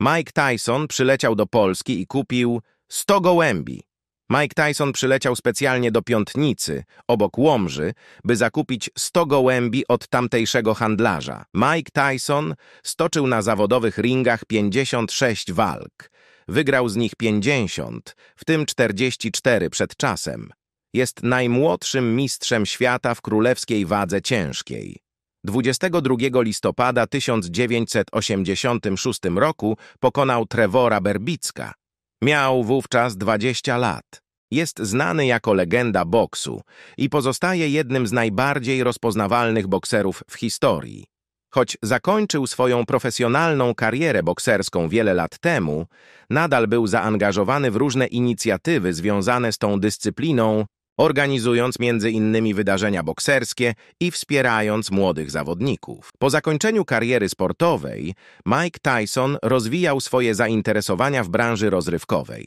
Mike Tyson przyleciał do Polski i kupił 100 gołębi. Mike Tyson przyleciał specjalnie do Piątnicy, obok Łomży, by zakupić 100 gołębi od tamtejszego handlarza. Mike Tyson stoczył na zawodowych ringach 56 walk. Wygrał z nich 50, w tym 44 przed czasem. Jest najmłodszym mistrzem świata w królewskiej wadze ciężkiej. 22 listopada 1986 roku pokonał Trevora Berbicka. Miał wówczas 20 lat. Jest znany jako legenda boksu i pozostaje jednym z najbardziej rozpoznawalnych bokserów w historii. Choć zakończył swoją profesjonalną karierę bokserską wiele lat temu, nadal był zaangażowany w różne inicjatywy związane z tą dyscypliną, organizując między innymi wydarzenia bokserskie i wspierając młodych zawodników. Po zakończeniu kariery sportowej Mike Tyson rozwijał swoje zainteresowania w branży rozrywkowej.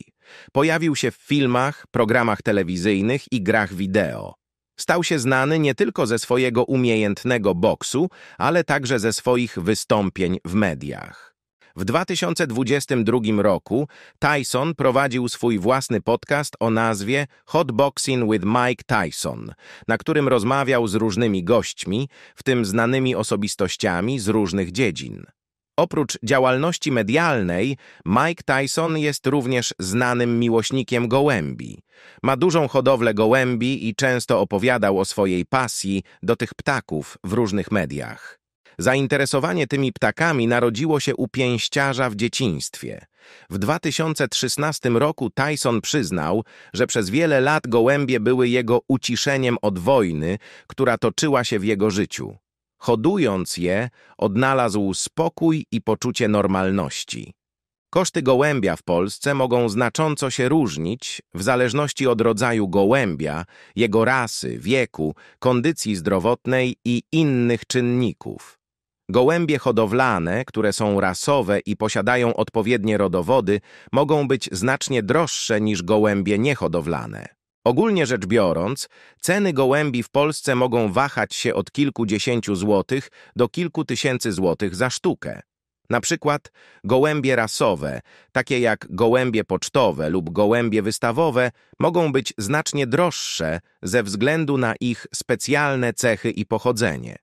Pojawił się w filmach, programach telewizyjnych i grach wideo. Stał się znany nie tylko ze swojego umiejętnego boksu, ale także ze swoich wystąpień w mediach. W 2022 roku Tyson prowadził swój własny podcast o nazwie Hot Boxing with Mike Tyson, na którym rozmawiał z różnymi gośćmi, w tym znanymi osobistościami z różnych dziedzin. Oprócz działalności medialnej, Mike Tyson jest również znanym miłośnikiem gołębi. Ma dużą hodowlę gołębi i często opowiadał o swojej pasji do tych ptaków w różnych mediach. Zainteresowanie tymi ptakami narodziło się u pięściarza w dzieciństwie. W 2013 roku Tyson przyznał, że przez wiele lat gołębie były jego uciszeniem od wojny, która toczyła się w jego życiu. Hodując je, odnalazł spokój i poczucie normalności. Koszty gołębia w Polsce mogą znacząco się różnić w zależności od rodzaju gołębia, jego rasy, wieku, kondycji zdrowotnej i innych czynników. Gołębie hodowlane, które są rasowe i posiadają odpowiednie rodowody, mogą być znacznie droższe niż gołębie niehodowlane. Ogólnie rzecz biorąc, ceny gołębi w Polsce mogą wahać się od kilkudziesięciu złotych do kilku tysięcy złotych za sztukę. Na przykład gołębie rasowe, takie jak gołębie pocztowe lub gołębie wystawowe, mogą być znacznie droższe ze względu na ich specjalne cechy i pochodzenie.